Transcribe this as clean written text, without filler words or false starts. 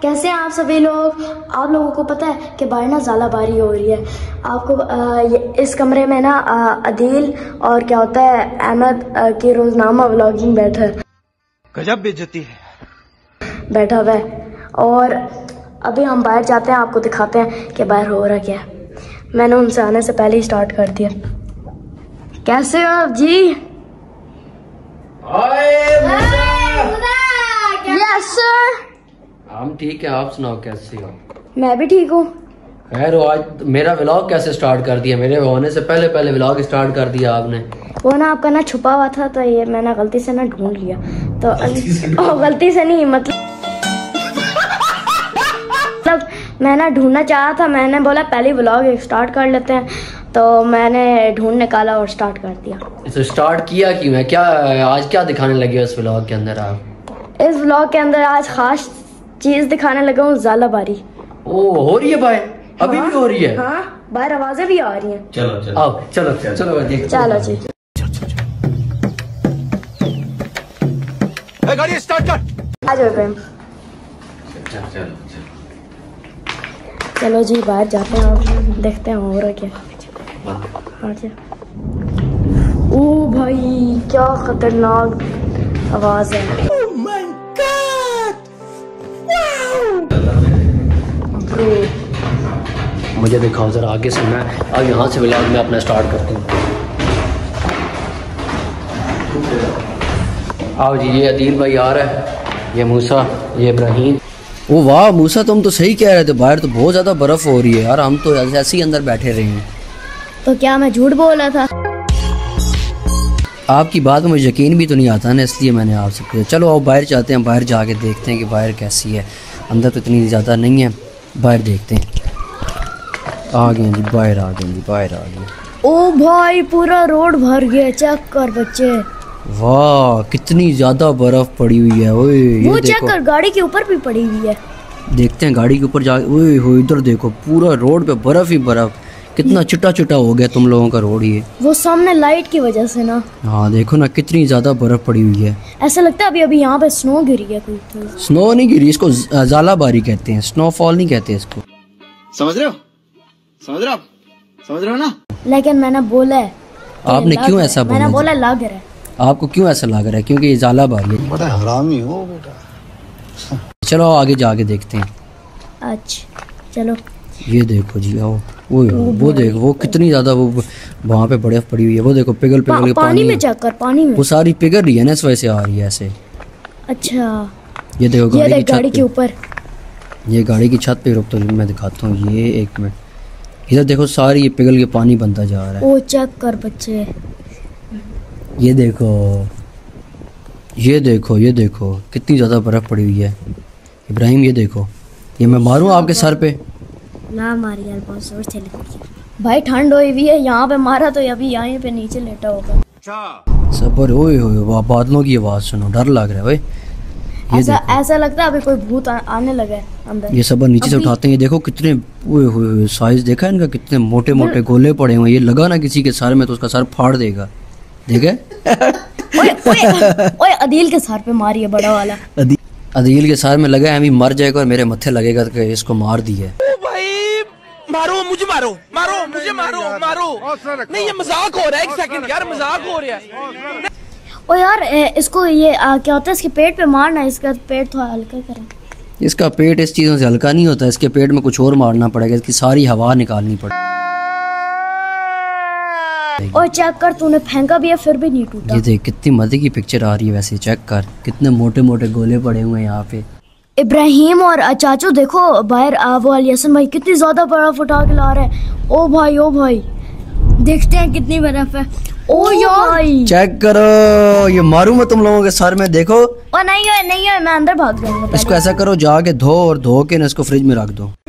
कैसे हैं आप सभी लोग। आप लोगों को पता है कि बाहर ना ज़्यादा बारिश हो रही है। आपको इस कमरे में ना अदील और क्या होता है अहमद की रोजनामा व्लॉगिंग बैठा है, गजब बेइज्जती है, बैठा हुआ है। और अभी हम बाहर जाते हैं, आपको दिखाते हैं कि बाहर हो रहा क्या है। मैंने उनसे आने से पहले ही स्टार्ट कर दिया। कैसे हो आप जी? यस सर, हम ठीक है। आप सुनाओ कैसे हो? मैं भी ठीक हूँ। खैर, आज मेरा व्लॉग कैसे स्टार्ट कर दिया? मेरे होने से पहले पहले व्लॉग स्टार्ट कर दिया आपने। वो ना आपका ना छुपा हुआ था, तो ये मैंने गलती से ना ढूंढ लिया, तो गलती से नहीं मतलब मैं ना ढूंढना चाहा था। मैंने बोला पहले व्लॉग स्टार्ट कर लेते हैं, तो मैंने ढूंढ निकाला और स्टार्ट कर दिया। तो स्टार्ट किया क्यों है? क्या आज क्या दिखाने लगी हो इस व्लॉग के अंदर? आप इस व्लॉग के अंदर आज खास चीज दिखाने लगा हूँ। ज़्यादा बारी हो रही है भाई, अभी भी हो रही है। हाँ, बाहर आवाजें भी आ रही हैं। चलो चलो आओ, चलो चलो चलो चलो जी, गाड़ी स्टार्ट कर। आ जाओ प्रेम, चलो जी बाहर जाते हैं और देखते हैं हो रहा क्या। ओ भाई क्या खतरनाक आवाज है। मुझे दिखाओ जरा आगे से। मैं अब यहाँ से व्लॉग में अपना स्टार्ट करती हूँ। आओ जी, ये अदील भाई आ रहा है, ये मूसा, ये इब्राहिम। ओ वाह मूसा, तुम तो सही कह रहे थे, बाहर तो बहुत ज़्यादा बर्फ़ हो रही है यार। हम तो ऐसे ही अंदर बैठे रहे हैं। तो क्या मैं झूठ बोला था? आपकी बात में मुझे यकीन भी तो नहीं आता ना, इसलिए मैंने आपसे पूछा। चलो आओ बाहर जाते हैं, बाहर जाके देखते हैं कि बाहर कैसी है। अंदर तो इतनी ज़्यादा नहीं है, बाहर देखते हैं। आ गए जी, बाहर आ गए जी, बाहर आ गए। ओ भाई पूरा रोड भर गया, चेक कर बच्चे। वाह कितनी ज्यादा बर्फ पड़ी हुई है। ओए ये देखो, चेक कर, गाड़ी के ऊपर भी पड़ी हुई है। देखते हैं गाड़ी के ऊपर जा। ओए हो, इधर देखो पूरा रोड पे बर्फ ही बर्फ, कितना चिट्टा चिट्टा हो गया तुम लोगों का रोड। ये वो सामने लाइट की वजह से ना। हाँ देखो ना कितनी ज्यादा बर्फ पड़ी हुई है, ऐसा लगता है अभी अभी यहाँ पे स्नो गिरी है। स्नो नहीं गिरी, इसको ज़ालाबारी कहते हैं, स्नोफॉल नहीं कहते इसको। समझ रहे हो? समझ रहे हो ना? लेकिन मैंने बोला है। आपने क्यों ऐसा बोला? मैंने बोला लग रहा है। आपको क्यों ऐसा लग रहा है? क्योंकि ये ज़ालाबारी है। बड़ा हरामी हो बेटा। चलो आगे जाके देखते हैं। अच्छा चलो ये देखो जी, आओ वो देखो, वो कितनी ज्यादा वो वहाँ पे बर्फ पड़ी हुई है। वो देखो पिघल पिघल के पानी में चेक कर, पानी में वो सारी पिघल रही है ना, इस वजह से आ रही है ऐसे। अच्छा ये देखो गाड़ी के ऊपर, ये गाड़ी की छत पे। रुक तो मैं दिखाता हूँ, ये एक मिनट। इधर देखो सारी ये पिघल के पानी बनता जा रहा है। ओ चेक कर बच्चे, ये देखो ये देखो ये देखो कितनी ज्यादा बर्फ पड़ी हुई है। इब्राहिम ये देखो, ये मैं मारूं आपके सर पे ना? मारी यार, बहुत जोर से लगी भाई, ठंड हुई हुई है यहाँ पे। मारा तो अभी यहाँ पे नीचे लेटा होगा। अच्छा सबर। ओए होए बादलों की आवाज सुनो, डर लग रहा है भाई। ऐसा लगता है अभी कोई भूत आने लगा है अंदर। ये सबर नीचे से उठाते हैं, ये देखो कितने साइज देखा है इनका, कितने मोटे मोटे गोले पड़े हुए। ये लगा ना किसी के सर में तो उसका सर फाड़ देगा, ठीक है। ओए अदील के सर पे मारी है, बड़ा वाला अदील के सर में लगा है। अभी मर जाएगा और मेरे मत्थे लगेगा कि इसको मार दिया। मारो मुझे, मारो मारो मुझे, मारो मारो नहीं, ये मजाक हो रहा है। एक सेकंड यार, मजाक हो रहा है। ओ यार इसको ये क्या होता है, इसके पेट पे मारना, इसका पेट थोड़ा हल्का करें। इसका पेट इस चीजों से हल्का नहीं होता, इसके पेट में कुछ और मारना पड़ेगा, इसकी सारी हवा निकालनी पड़ेगी। और चेक कर, तूने फेंका भी है फिर भी नहीं टूटा। ये देख कितनी मजे की पिक्चर आ रही है। वैसे चेक कर कितने मोटे मोटे गोले पड़े हुए हैं यहाँ पे। इब्राहिम और चाचू देखो बाहर, वो अलियासन भाई कितनी ज्यादा बर्फ उठा के ला रहे हैं। ओ भाई देखते हैं कितनी बर्फ है। ओ यार चेक करो, ये मारू मैं तुम लोगों के सर में, देखो। ओ नहीं है, मैं अंदर भाग जाऊंगा। इसको ऐसा करो, जाके धो और धो के ना इसको फ्रिज में रख दो।